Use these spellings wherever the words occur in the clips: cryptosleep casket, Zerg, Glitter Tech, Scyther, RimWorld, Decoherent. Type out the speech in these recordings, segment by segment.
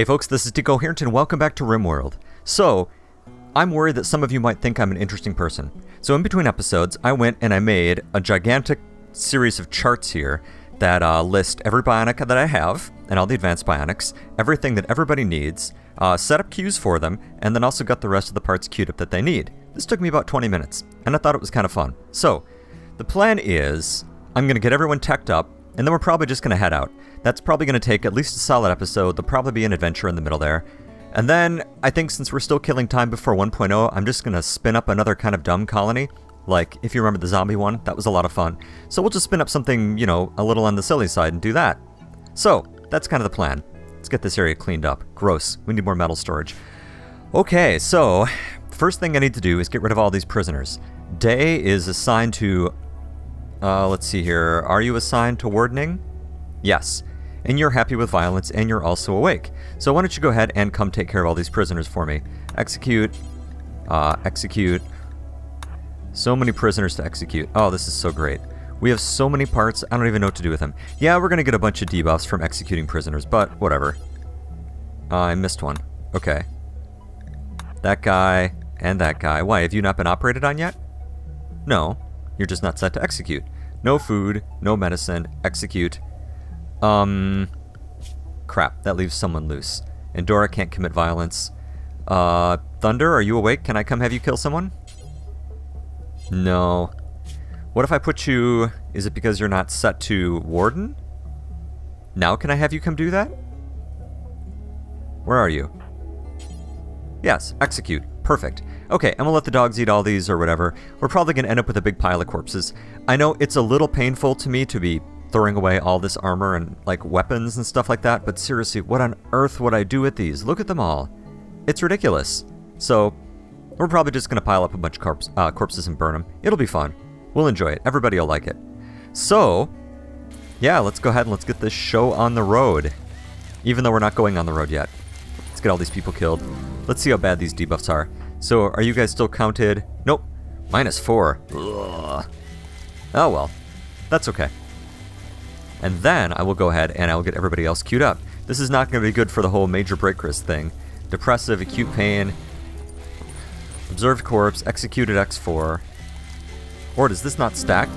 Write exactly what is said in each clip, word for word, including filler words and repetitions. Hey folks, this is Decoherent and welcome back to RimWorld. So, I'm worried that some of you might think I'm an interesting person. So in between episodes, I went and I made a gigantic series of charts here that uh, list every bionic that I have, and all the advanced bionics, everything that everybody needs, uh, set up queues for them, and then also got the rest of the parts queued up that they need. This took me about twenty minutes, and I thought it was kind of fun. So, the plan is, I'm going to get everyone teched up, and then we're probably just going to head out. That's probably going to take at least a solid episode. There'll probably be an adventure in the middle there. And then, I think since we're still killing time before one point oh, I'm just going to spin up another kind of dumb colony. Like, if you remember the zombie one, that was a lot of fun. So we'll just spin up something, you know, a little on the silly side and do that. So, that's kind of the plan. Let's get this area cleaned up. Gross. We need more metal storage. Okay, so, first thing I need to do is get rid of all these prisoners. Day is assigned to... Uh, let's see here. Are you assigned to wardening? Yes. And you're happy with violence, and you're also awake. So why don't you go ahead and come take care of all these prisoners for me. Execute. Uh, execute. So many prisoners to execute. Oh, this is so great. We have so many parts, I don't even know what to do with them. Yeah, we're gonna get a bunch of debuffs from executing prisoners, but whatever. Uh, I missed one. Okay. That guy, and that guy. Why, have you not been operated on yet? No. You're just not set to execute. No food, no medicine, execute. Um, crap, that leaves someone loose. And Dora can't commit violence. Uh, Thunder, are you awake? Can I come have you kill someone? No. What if I put you... Is it because you're not set to warden? Now can I have you come do that? Where are you? Yes, execute. Perfect. Okay, and we'll let the dogs eat all these or whatever. We're probably going to end up with a big pile of corpses. I know it's a little painful to me to be throwing away all this armor and, like, weapons and stuff like that, but seriously, what on earth would I do with these? Look at them all. It's ridiculous. So, we're probably just going to pile up a bunch of corp uh, corpses and burn them. It'll be fun. We'll enjoy it. Everybody will like it. So, yeah, let's go ahead and let's get this show on the road. Even though we're not going on the road yet. Let's get all these people killed. Let's see how bad these debuffs are. So, are you guys still counted? Nope. Minus four. Ugh. Oh well. That's okay. And then I will go ahead and I will get everybody else queued up. This is not going to be good for the whole major break risk thing. Depressive, acute pain, observed corpse, executed X four. Or does this not stack?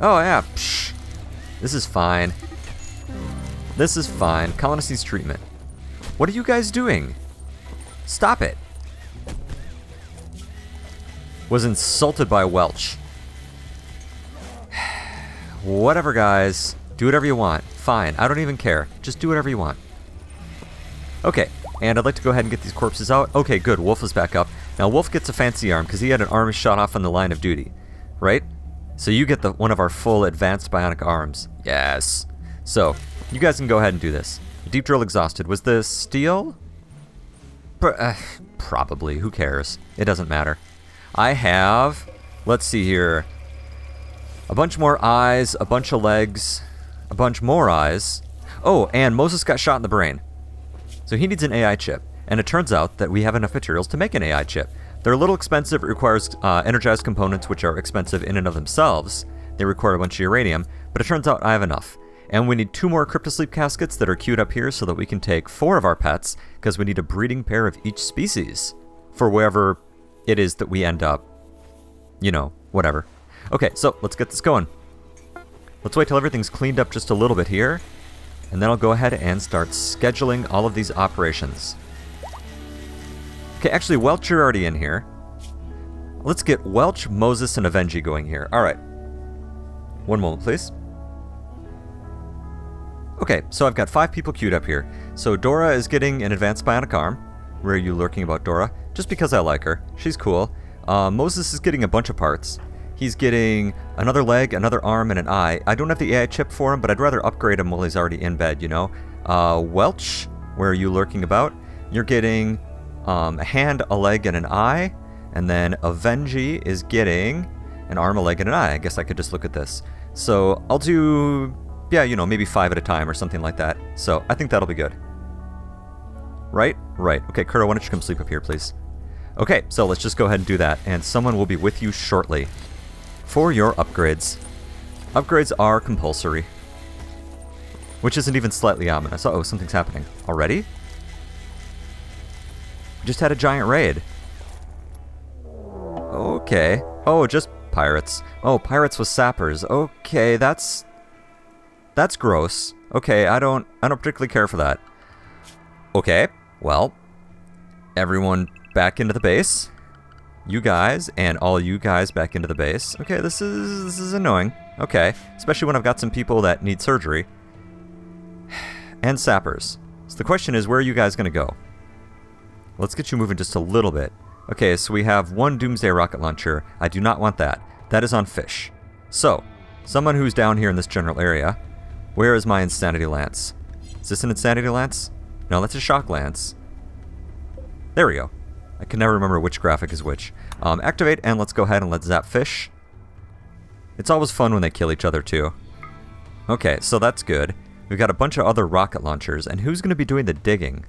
Oh yeah. Psh. This is fine. This is fine. Colonist needs treatment. What are you guys doing? Stop it. Was insulted by Welch. Whatever, guys. Do whatever you want. Fine. I don't even care. Just do whatever you want. Okay. And I'd like to go ahead and get these corpses out. Okay, good. Wolf is back up. Now, Wolf gets a fancy arm because he had an arm shot off on the line of duty. Right? So you get the one of our full advanced bionic arms. Yes. So, you guys can go ahead and do this. Deep drill exhausted. Was this steel? Probably. Who cares? It doesn't matter. I have, let's see here, a bunch more eyes, a bunch of legs, a bunch more eyes. Oh, and Moses got shot in the brain. So he needs an A I chip. And it turns out that we have enough materials to make an A I chip. They're a little expensive. It requires uh, energized components, which are expensive in and of themselves. They require a bunch of uranium. But it turns out I have enough. And we need two more cryptosleep caskets that are queued up here so that we can take four of our pets, because we need a breeding pair of each species for wherever it is that we end up. You know, whatever. Okay, so let's get this going. Let's wait till everything's cleaned up just a little bit here, and then I'll go ahead and start scheduling all of these operations. Okay, actually, Welch, you're already in here. Let's get Welch, Moses, and Avengi going here. All right. One moment, please. Okay, so I've got five people queued up here. So Dora is getting an advanced bionic arm. Where are you lurking about Dora? Just because I like her. She's cool. Uh, Moses is getting a bunch of parts. He's getting another leg, another arm, and an eye. I don't have the A I chip for him, but I'd rather upgrade him while he's already in bed, you know? Uh, Welch, where are you lurking about? You're getting um, a hand, a leg, and an eye. And then Avengi is getting an arm, a leg, and an eye. I guess I could just look at this. So I'll do... Yeah, you know, maybe five at a time or something like that. So, I think that'll be good. Right? Right. Okay, Kuro, why don't you come sleep up here, please? Okay, so let's just go ahead and do that. And someone will be with you shortly for your upgrades. Upgrades are compulsory. Which isn't even slightly ominous. Uh-oh, something's happening. Already? Just had a giant raid. Okay. Oh, just pirates. Oh, pirates with sappers. Okay, that's... that's gross. Okay, I don't... I don't particularly care for that. Okay, well... everyone back into the base. You guys, and all you guys back into the base. Okay, this is... this is annoying. Okay. Especially when I've got some people that need surgery. And sappers. So the question is, where are you guys going to go? Let's get you moving just a little bit. Okay, so we have one Doomsday Rocket Launcher. I do not want that. That is on fish. So, someone who's down here in this general area. Where is my Insanity Lance? Is this an Insanity Lance? No, that's a Shock Lance. There we go. I can never remember which graphic is which. Um, activate, and let's go ahead and let's zap fish. It's always fun when they kill each other, too. Okay, so that's good. We've got a bunch of other rocket launchers, and who's going to be doing the digging?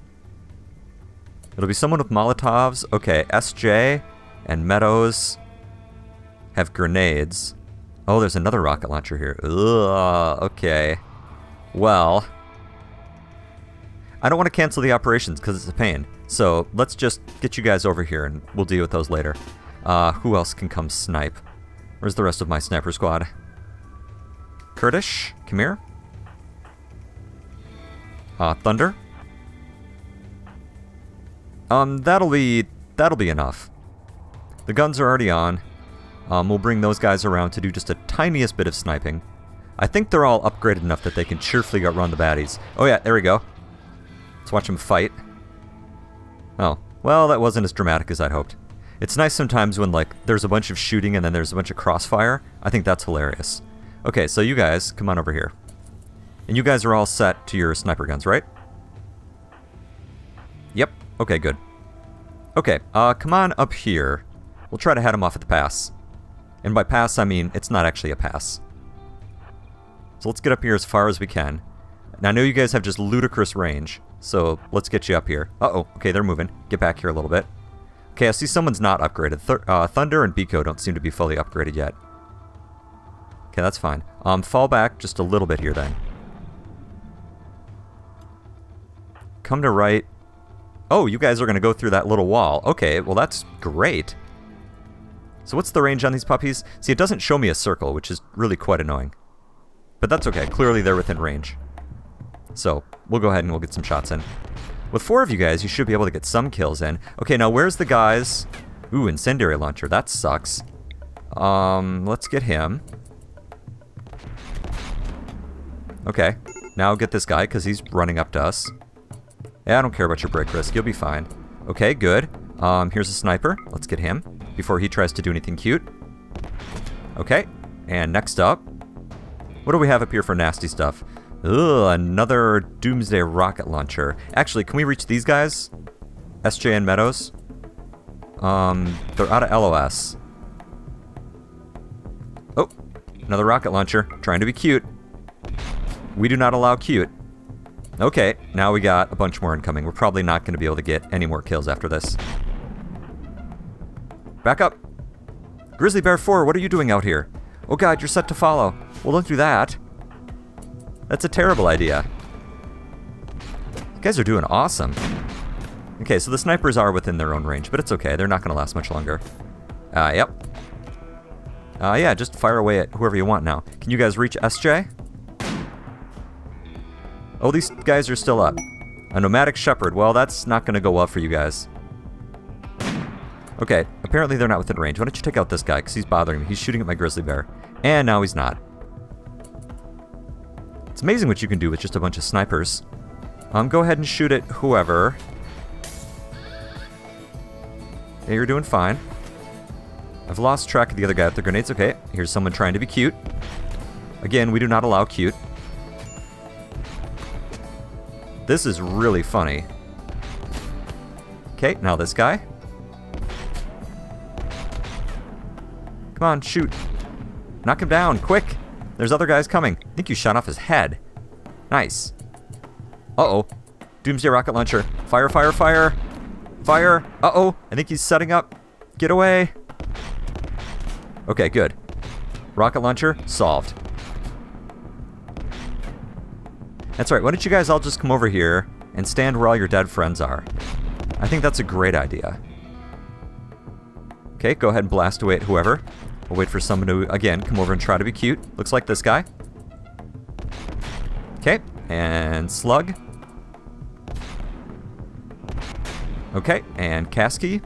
It'll be someone with Molotovs. Okay, S J and Meadows have grenades. Oh, there's another rocket launcher here. Ugh, okay. Well, I don't want to cancel the operations because it's a pain. So let's just get you guys over here, and we'll deal with those later. Uh, who else can come snipe? Where's the rest of my sniper squad? Kurdish, come here. Uh, Thunder. Um, that'll be, that'll be enough. The guns are already on. Um, we'll bring those guys around to do just a tiniest bit of sniping. I think they're all upgraded enough that they can cheerfully outrun the baddies. Oh yeah, there we go. Let's watch them fight. Oh, well, that wasn't as dramatic as I'd hoped. It's nice sometimes when, like, there's a bunch of shooting and then there's a bunch of crossfire. I think that's hilarious. Okay, so you guys, come on over here. And you guys are all set to your sniper guns, right? Yep. Okay, good. Okay, uh, come on up here. We'll try to head them off at the pass. And by pass, I mean it's not actually a pass. So let's get up here as far as we can. Now, I know you guys have just ludicrous range, so let's get you up here. Uh-oh, okay, they're moving. Get back here a little bit. Okay, I see someone's not upgraded. Th uh, Thunder and Biko don't seem to be fully upgraded yet. Okay, that's fine. Um, fall back just a little bit here, then. Come to right. Oh, you guys are going to go through that little wall. Okay, well, that's great. So what's the range on these puppies? See, it doesn't show me a circle, which is really quite annoying. But that's okay. Clearly, they're within range. So we'll go ahead and we'll get some shots in. With four of you guys, you should be able to get some kills in. Okay, now where's the guys? Ooh, incendiary launcher. That sucks. Um, let's get him. Okay, now get this guy because he's running up to us. Yeah, I don't care about your break risk. You'll be fine. Okay, good. Um, here's a sniper. Let's get him before he tries to do anything cute. Okay, and next up, what do we have up here for nasty stuff? Ugh, another Doomsday Rocket Launcher. Actually, can we reach these guys? S J and Meadows? Um, they're out of L O S. Oh, another Rocket Launcher. Trying to be cute. We do not allow cute. Okay, now we got a bunch more incoming. We're probably not going to be able to get any more kills after this. Back up. Grizzly Bear four, what are you doing out here? Oh god, you're set to follow. Well, don't do that. That's a terrible idea. You guys are doing awesome. Okay, so the snipers are within their own range, but it's okay. They're not going to last much longer. Uh, yep. Uh, yeah, just fire away at whoever you want now. Can you guys reach S J? Oh, these guys are still up. A nomadic shepherd. Well, that's not going to go well for you guys. Okay, apparently they're not within range. Why don't you take out this guy, because he's bothering me. He's shooting at my grizzly bear. And now he's not. It's amazing what you can do with just a bunch of snipers. Um, go ahead and shoot at whoever. Yeah, you're doing fine. I've lost track of the other guy with the grenades. Okay, here's someone trying to be cute. Again, we do not allow cute. This is really funny. Okay, now this guy. Come on, shoot. Knock him down, quick! There's other guys coming. I think you shot off his head. Nice. Uh-oh. Doomsday Rocket Launcher. Fire, fire, fire. Fire. Uh-oh. I think he's setting up. Get away. Okay, good. Rocket Launcher solved. That's right, why don't you guys all just come over here and stand where all your dead friends are. I think that's a great idea. Okay, go ahead and blast away at whoever. We'll wait for someone to, again, come over and try to be cute. Looks like this guy. Okay, and Slug. Okay, and Kasky.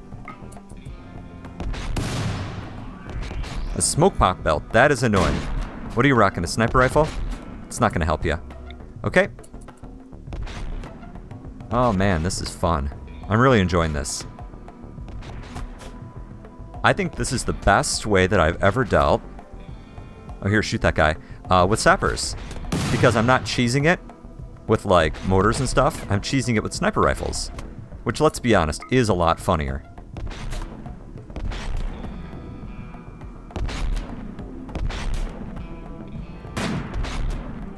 A smoke pop belt, that is annoying. What are you rocking, a sniper rifle? It's not gonna help you. Okay. Oh man, this is fun. I'm really enjoying this. I think this is the best way that I've ever dealt. Oh here, shoot that guy. Uh, with sappers. Because I'm not cheesing it with like mortars and stuff, I'm cheesing it with sniper rifles. Which, let's be honest, is a lot funnier.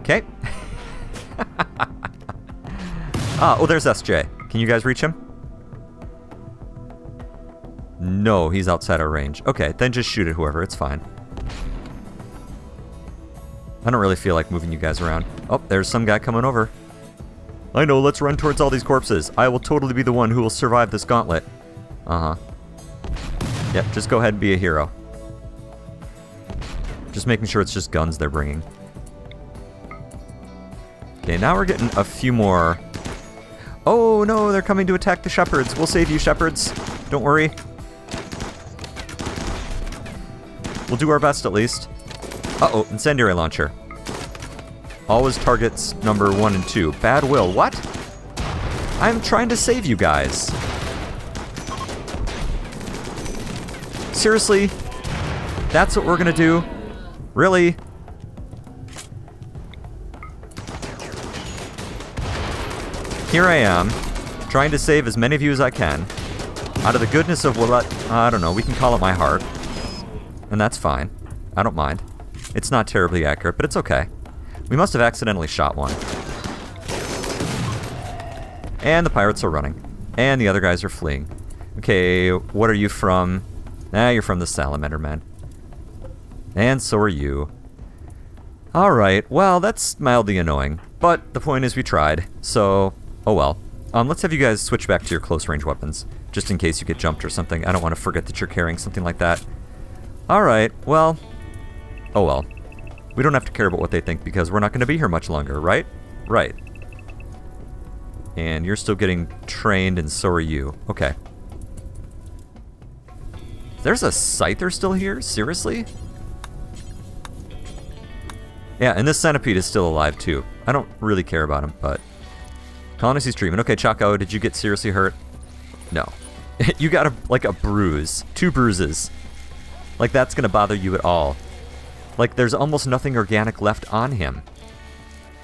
Okay. ah, oh, there's S J. Can you guys reach him? No, he's outside our range. Okay, then just shoot at whoever. It's fine. I don't really feel like moving you guys around. Oh, there's some guy coming over. I know, let's run towards all these corpses. I will totally be the one who will survive this gauntlet. Uh-huh. Yep, just go ahead and be a hero. Just making sure it's just guns they're bringing. Okay, now we're getting a few more. Oh no, they're coming to attack the shepherds. We'll save you, shepherds. Don't worry. We'll do our best at least. Uh-oh, incendiary launcher. Always targets number one and two. Bad will. What? I'm trying to save you guys. Seriously? That's what we're gonna do? Really? Here I am, trying to save as many of you as I can. Out of the goodness of, well, I don't know, we can call it my heart. And that's fine. I don't mind. It's not terribly accurate, but it's okay. We must have accidentally shot one. And the pirates are running. And the other guys are fleeing. Okay, what are you from? Ah, you're from the Salamander Man. And so are you. Alright, well, that's mildly annoying. But the point is we tried, so oh well. Um, let's have you guys switch back to your close range weapons, just in case you get jumped or something. I don't want to forget that you're carrying something like that. Alright, well, oh well. We don't have to care about what they think because we're not going to be here much longer, right? Right. And you're still getting trained and so are you. Okay. There's a Scyther still here? Seriously? Yeah, and this centipede is still alive too. I don't really care about him, but... Colony's treatment. Okay, Chaco, did you get seriously hurt? No. You got a, like a bruise. Two bruises. Like that's going to bother you at all. Like there's almost nothing organic left on him.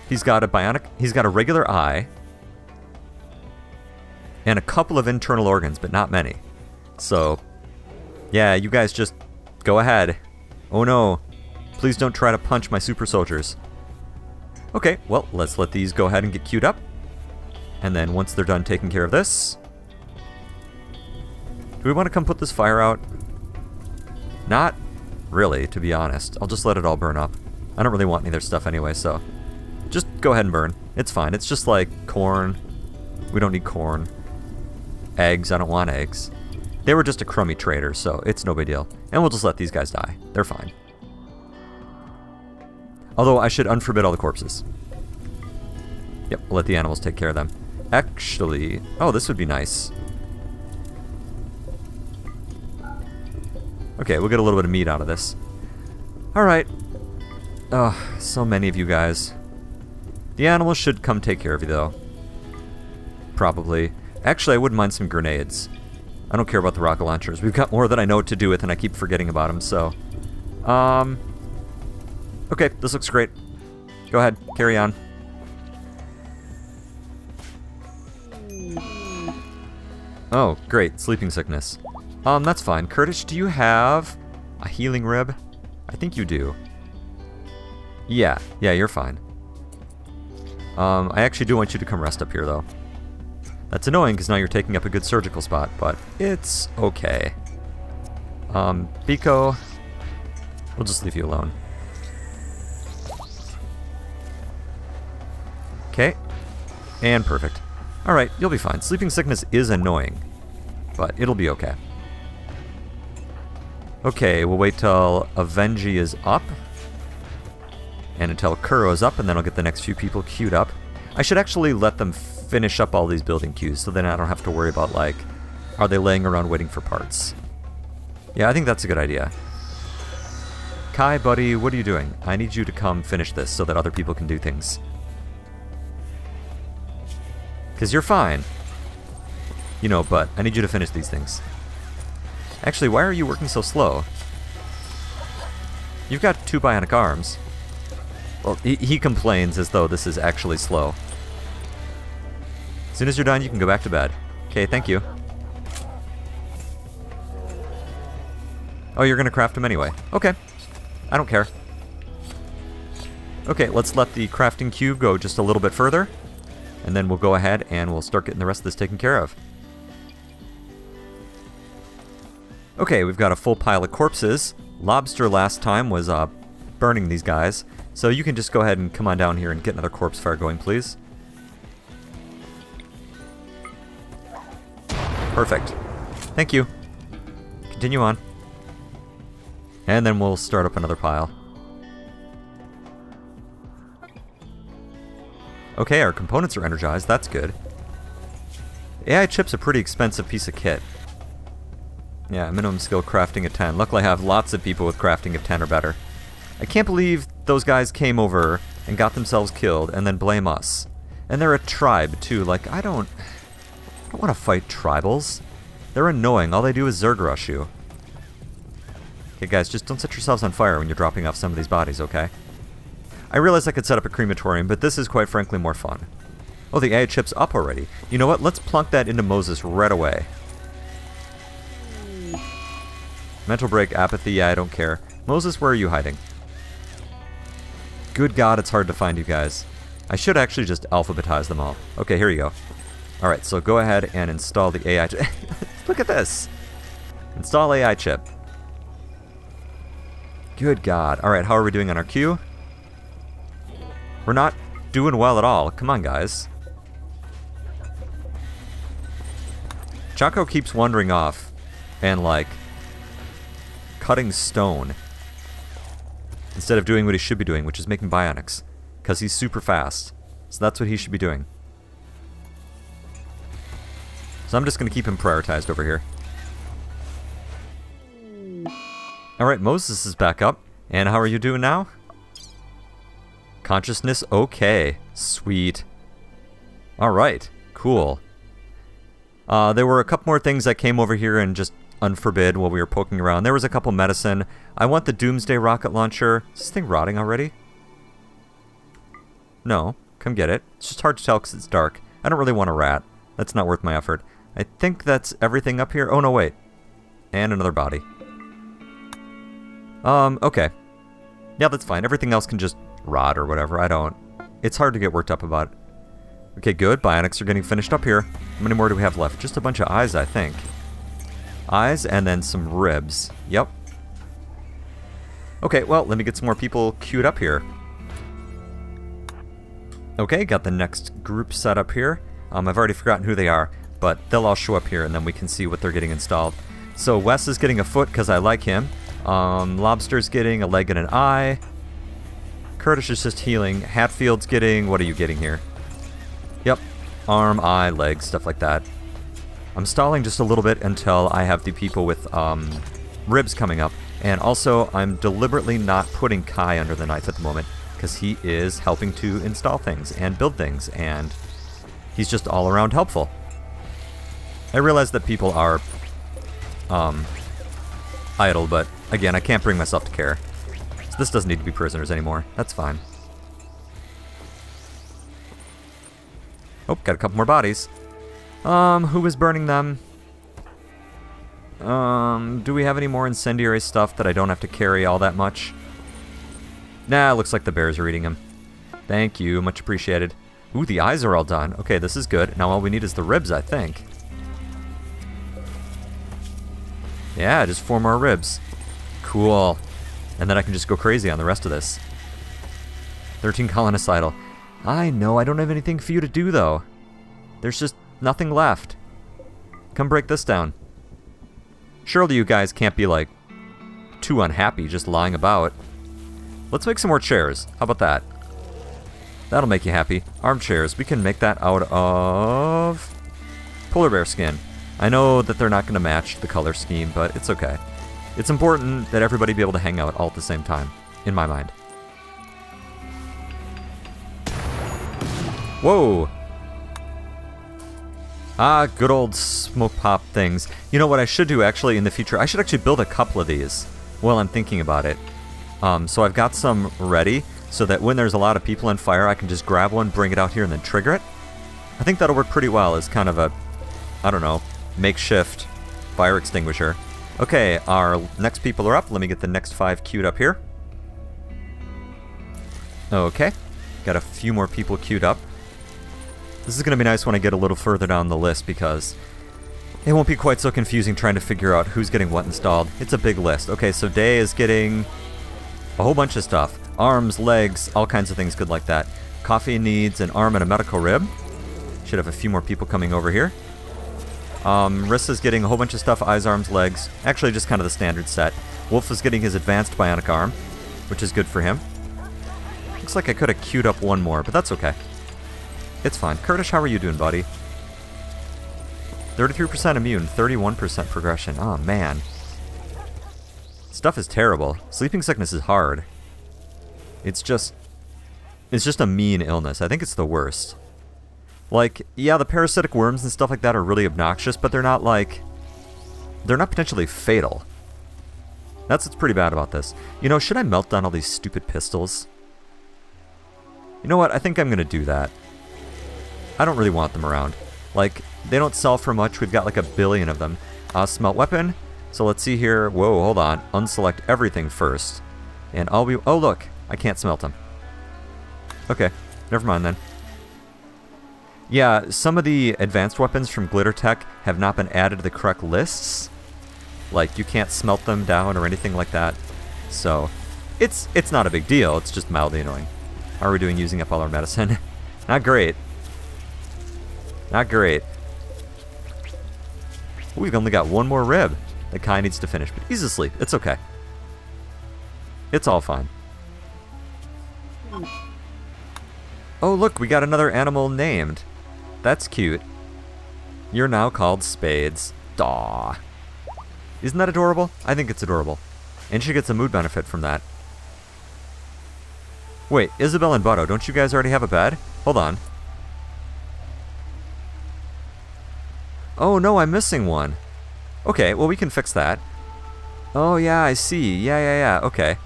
He's got a bionic, he's got a regular eye and a couple of internal organs, but not many. So yeah, you guys just go ahead. Oh no, please don't try to punch my super soldiers. Okay, well, let's let these go ahead and get queued up. And then once they're done taking care of this, do we want to come put this fire out? Not really, to be honest. I'll just let it all burn up. I don't really want any of their stuff anyway, so just go ahead and burn. It's fine. It's just like corn. We don't need corn. Eggs. I don't want eggs. They were just a crummy trader, so it's no big deal. And we'll just let these guys die. They're fine. Although I should unforbid all the corpses. Yep, we'll let the animals take care of them. Actually, oh, this would be nice. Okay, we'll get a little bit of meat out of this. Alright. Oh, so many of you guys. The animals should come take care of you, though. Probably. Actually, I wouldn't mind some grenades. I don't care about the rocket launchers. We've got more that I know what to do with, and I keep forgetting about them, so... Um... Okay, this looks great. Go ahead, carry on. Oh, great, sleeping sickness. Um, that's fine. Kurdish, do you have a healing rib? I think you do. Yeah, yeah, you're fine. Um, I actually do want you to come rest up here, though. That's annoying, because now you're taking up a good surgical spot, but it's okay. Um, Biko, we'll just leave you alone. Okay. And perfect. Alright, you'll be fine. Sleeping sickness is annoying, but it'll be okay. Okay, we'll wait till Avengi is up, and until Kuro is up, and then I'll get the next few people queued up. I should actually let them finish up all these building queues, so then I don't have to worry about, like, are they laying around waiting for parts? Yeah, I think that's a good idea. Kai, buddy, what are you doing? I need you to come finish this so that other people can do things. Because you're fine. You know, but I need you to finish these things. Actually, why are you working so slow? You've got two bionic arms. Well, he, he complains as though this is actually slow. As soon as you're done, you can go back to bed. Okay, thank you. Oh, you're going to craft them anyway. Okay. I don't care. Okay, let's let the crafting queue go just a little bit further. And then we'll go ahead and we'll start getting the rest of this taken care of. Okay, we've got a full pile of corpses. Lobster last time was uh, burning these guys. So you can just go ahead and come on down here and get another corpse fire going, please. Perfect. Thank you. Continue on. And then we'll start up another pile. Okay, our components are energized. That's good. The A I chip's a pretty expensive piece of kit. Yeah, minimum skill crafting of ten. Luckily I have lots of people with crafting of ten or better. I can't believe those guys came over and got themselves killed and then blame us. And they're a tribe, too. Like, I don't... I don't want to fight tribals. They're annoying. All they do is Zerg rush you. Okay, guys, just don't set yourselves on fire when you're dropping off some of these bodies, okay? I realize I could set up a crematorium, but this is quite frankly more fun. Oh, the A I chip's up already. You know what? Let's plunk that into Moses right away. Mental break, apathy, yeah, I don't care. Moses, where are you hiding? Good God, it's hard to find you guys. I should actually just alphabetize them all. Okay, here you go. Alright, so go ahead and install the A I chip. Look at this! Install A I chip. Good God. Alright, how are we doing on our queue? We're not doing well at all. Come on, guys. Chaco keeps wandering off and, like, cutting stone instead of doing what he should be doing, which is making bionics, because he's super fast. So that's what he should be doing. So I'm just going to keep him prioritized over here. Alright, Moses is back up. And how are you doing now? Consciousness, okay. Sweet. Alright, cool. Uh, there were a couple more things that came over here and just unforbid while we were poking around. There was a couple medicine. I want the Doomsday rocket launcher. Is this thing rotting already? No. Come get it. It's just hard to tell because it's dark. I don't really want a rat. That's not worth my effort. I think that's everything up here. Oh, no, wait. And another body. Um, okay. Yeah, that's fine. Everything else can just rot or whatever. I don't... It's hard to get worked up about it. Okay, good. Bionics are getting finished up here. How many more do we have left? Just a bunch of eyes, I think. Eyes and then some ribs. Yep. Okay, well, let me get some more people queued up here. Okay, got the next group set up here. Um, I've already forgotten who they are, but they'll all show up here and then we can see what they're getting installed. So Wes is getting a foot because I like him. Um, Lobster's getting a leg and an eye. Curtis is just healing. Hatfield's getting... What are you getting here? Yep. Arm, eye, leg, stuff like that. I'm stalling just a little bit until I have the people with um, ribs coming up. And also, I'm deliberately not putting Kai under the knife at the moment because he is helping to install things and build things. And he's just all around helpful. I realize that people are... Um... idle, but again, I can't bring myself to care. So this doesn't need to be prisoners anymore. That's fine. Oh, got a couple more bodies. Um, who was burning them? Um, do we have any more incendiary stuff that I don't have to carry all that much? Nah, looks like the bears are eating them. Thank you, much appreciated. Ooh, the eyes are all done. Okay, this is good. Now all we need is the ribs, I think. Yeah, just four more ribs. Cool. And then I can just go crazy on the rest of this. thirteen colonicidal. I know, I don't have anything for you to do though. There's just nothing left. Come break this down. Surely you guys can't be like too unhappy just lying about. Let's make some more chairs. How about that? That'll make you happy. Armchairs. We can make that out of polar bear skin. I know that they're not going to match the color scheme, but it's okay. It's important that everybody be able to hang out all at the same time, in my mind. Whoa! Ah, good old smoke pop things. You know what I should do actually in the future? I should actually build a couple of these while I'm thinking about it. Um, so I've got some ready so that when there's a lot of people in fire, I can just grab one, bring it out here, and then trigger it. I think that'll work pretty well as kind of a, I don't know, makeshift fire extinguisher. Okay, our next people are up. Let me get the next five queued up here. Okay, got a few more people queued up. This is going to be nice when I get a little further down the list because it won't be quite so confusing trying to figure out who's getting what installed. It's a big list. Okay, so Day is getting a whole bunch of stuff. Arms, legs, all kinds of things good like that. Coffee needs an arm and a medical rib. Should have a few more people coming over here. Um, Rissa's getting a whole bunch of stuff, eyes, arms, legs. Actually, just kind of the standard set. Wolf is getting his advanced bionic arm, which is good for him. Looks like I could have queued up one more, but that's okay. It's fine. Kurdish, how are you doing, buddy? thirty-three percent immune, thirty-one percent progression. Oh, man. Stuff is terrible. Sleeping sickness is hard. It's just... It's just a mean illness. I think it's the worst. Like, yeah, the parasitic worms and stuff like that are really obnoxious, but they're not, like... They're not potentially fatal. That's what's pretty bad about this. You know, should I melt down all these stupid pistols? You know what? I think I'm going to do that. I don't really want them around. Like, they don't sell for much. We've got, like, a billion of them. Uh, smelt weapon. So let's see here. Whoa, hold on. Unselect everything first. And all we... Oh, look. I can't smelt them. Okay. Never mind, then. Yeah, some of the advanced weapons from Glitter Tech have not been added to the correct lists. Like, you can't smelt them down or anything like that. So, it's it's not a big deal. It's just mildly annoying. How are we doing using up all our medicine? Not great. Not great. We've only got one more rib that Kai needs to finish, but he's asleep. It's okay. It's all fine. Oh, look, we got another animal named. That's cute. You're now called Spades. Daw. Isn't that adorable? I think it's adorable. And she gets a mood benefit from that. Wait, Isabel and Butto, don't you guys already have a bed? Hold on. Oh no, I'm missing one. Okay, well we can fix that. Oh yeah, I see. Yeah, yeah, yeah, okay.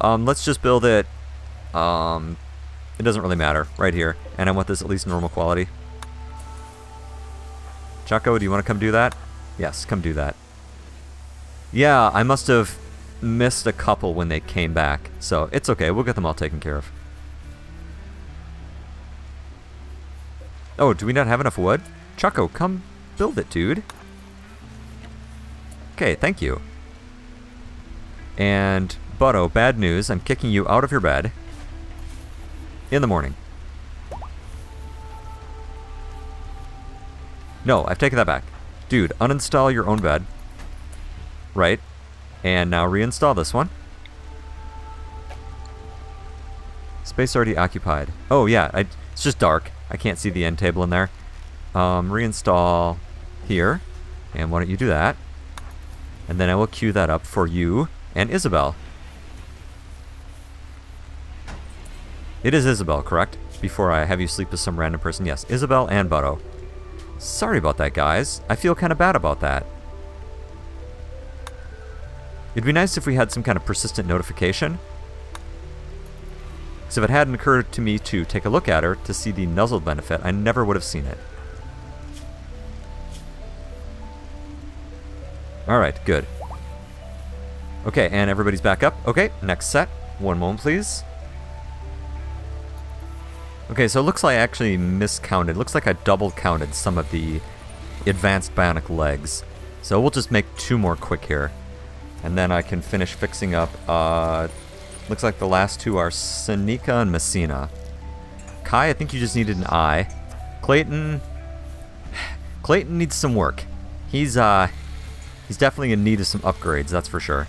Um, let's just build it... Um... It doesn't really matter, right here. And I want this at least normal quality. Chaco, do you want to come do that? Yes, come do that. Yeah, I must have missed a couple when they came back. So, it's okay, we'll get them all taken care of. Oh, do we not have enough wood? Chaco, come build it, dude. Okay, thank you. And, Butto, bad news, I'm kicking you out of your bed. In the morning. No, I've taken that back. Dude, uninstall your own bed. Right. And now reinstall this one. Space already occupied. Oh yeah, I, it's just dark. I can't see the end table in there. Um, reinstall here. And why don't you do that? And then I will queue that up for you and Isabel. It is Isabel, correct? Before I have you sleep with some random person. Yes, Isabel and Butto. Sorry about that, guys. I feel kind of bad about that. It'd be nice if we had some kind of persistent notification. Because if it hadn't occurred to me to take a look at her to see the nuzzled benefit, I never would have seen it. Alright, good. Okay, and everybody's back up. Okay, next set. One moment, please. Okay, so it looks like I actually miscounted. Looks like I double counted some of the advanced bionic legs. So we'll just make two more quick here. And then I can finish fixing up. Uh, looks like the last two are Seneca and Messina. Kai, I think you just needed an eye. Clayton... Clayton needs some work. He's, uh... He's definitely in need of some upgrades, that's for sure.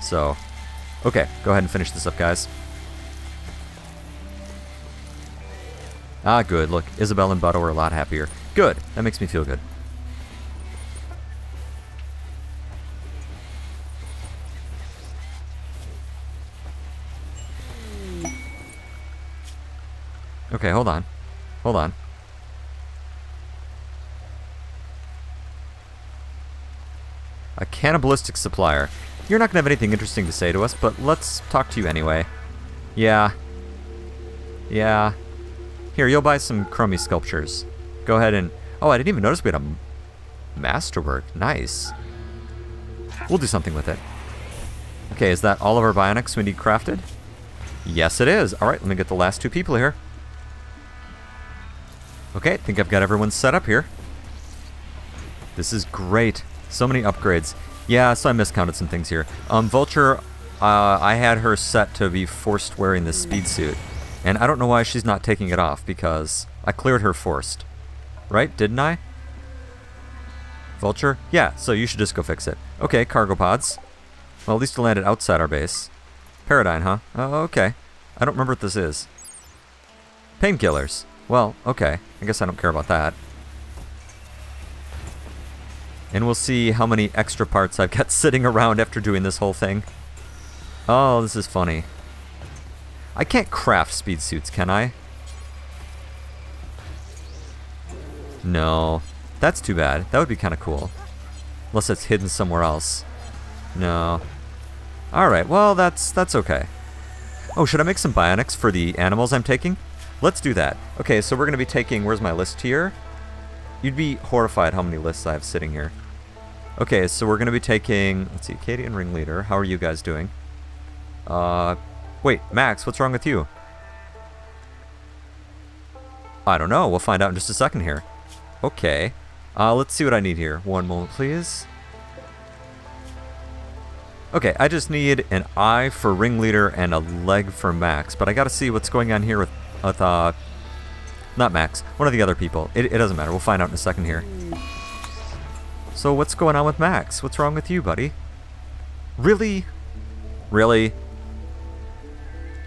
So... Okay, go ahead and finish this up, guys. Ah, good. Look, Isabel and Butto are a lot happier. Good. That makes me feel good. Okay, hold on. Hold on. A cannibalistic supplier. You're not going to have anything interesting to say to us, but let's talk to you anyway. Yeah. Yeah. Here, you'll buy some crummy sculptures. Go ahead and... Oh, I didn't even notice we had a masterwork. Nice. We'll do something with it. Okay, is that all of our bionics we need crafted? Yes, it is. All right, let me get the last two people here. Okay, I think I've got everyone set up here. This is great. So many upgrades. Yeah, so I miscounted some things here. Um, Vulture, uh, I had her set to be forced wearing this speed suit. And I don't know why she's not taking it off, because I cleared her forced. Right? Didn't I? Vulture? Yeah, so you should just go fix it. Okay, cargo pods. Well, at least it landed outside our base. Paradigm, huh? Oh, okay. I don't remember what this is. Painkillers. Well, okay. I guess I don't care about that. And we'll see how many extra parts I've got sitting around after doing this whole thing. Oh, this is funny. I can't craft speed suits, can I? No. That's too bad. That would be kind of cool. Unless it's hidden somewhere else. No. Alright, well, that's that's okay. Oh, should I make some bionics for the animals I'm taking? Let's do that. Okay, so we're going to be taking... Where's my list here? You'd be horrified how many lists I have sitting here. Okay, so we're going to be taking... Let's see, Katie and Ringleader. How are you guys doing? Uh... Wait, Max, what's wrong with you? I don't know. We'll find out in just a second here. Okay. Uh, let's see what I need here. One moment, please. Okay, I just need an eye for Ringleader and a leg for Max, but I gotta see what's going on here with... with uh, not Max. One of the other people. It, it doesn't matter. We'll find out in a second here. So what's going on with Max? What's wrong with you, buddy? Really? Really?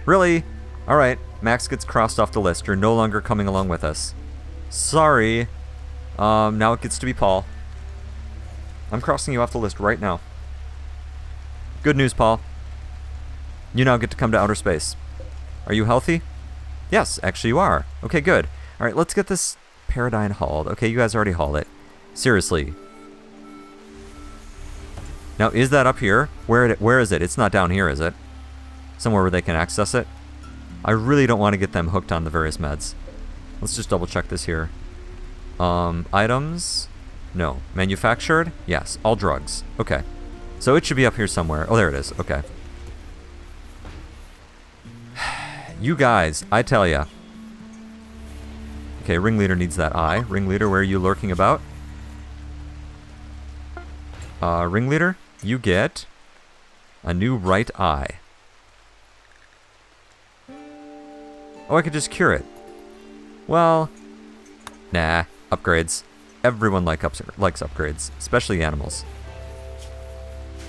Really? Alright, Max gets crossed off the list. You're no longer coming along with us. Sorry. Um, now it gets to be Paul. I'm crossing you off the list right now. Good news, Paul. You now get to come to outer space. Are you healthy? Yes, actually you are. Okay, good. Alright, let's get this Paradigm hauled. Okay, you guys already hauled it. Seriously. Now, is that up here? Where, where is it? It's not down here, is it? Somewhere where they can access it. I really don't want to get them hooked on the various meds. Let's just double check this here. Um, items? No. Manufactured? Yes. All drugs. Okay. So it should be up here somewhere. Oh, there it is. Okay. You guys, I tell ya. Okay, Ringleader needs that eye. Ringleader, where are you lurking about? Uh, Ringleader, you get a new right eye. Oh, I could just cure it. Well, nah, upgrades. Everyone like ups likes upgrades, especially animals.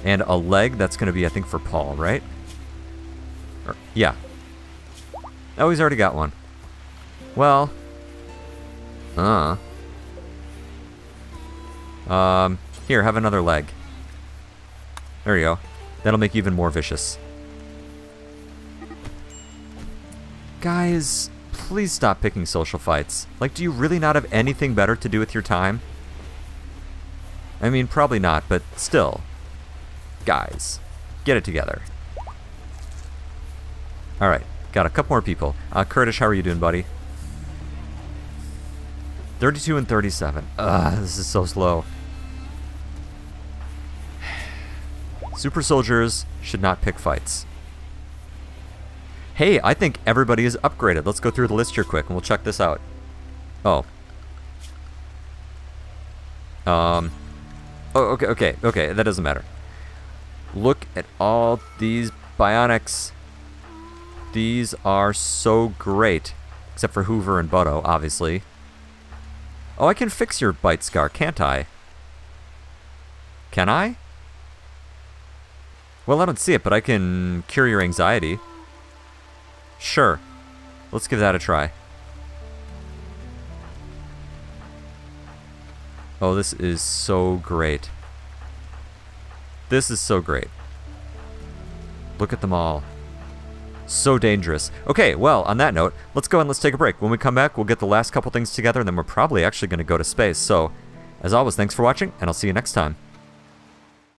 And a leg, that's going to be, I think, for Paul, right? Or, yeah. Oh, he's already got one. Well, uh. Um, here, have another leg. There you go. That'll make you even more vicious. Guys, please stop picking social fights. Like, do you really not have anything better to do with your time? I mean, probably not, but still. Guys, get it together. Alright, got a couple more people. Uh, Kurdish, how are you doing, buddy? thirty-two and thirty-seven. Ugh, this is so slow. Super soldiers should not pick fights. Hey, I think everybody is upgraded. Let's go through the list here quick, and we'll check this out. Oh. Um. Oh, okay, okay, okay. That doesn't matter. Look at all these bionics. These are so great. Except for Hoover and Butto, obviously. Oh, I can fix your bite scar, can't I? Can I? Well, I don't see it, but I can cure your anxiety. Sure. Let's give that a try. Oh, this is so great. This is so great. Look at them all. So dangerous. Okay, well, on that note, let's go and let's take a break. When we come back, we'll get the last couple things together, and then we're probably actually going to go to space. So, as always, thanks for watching, and I'll see you next time.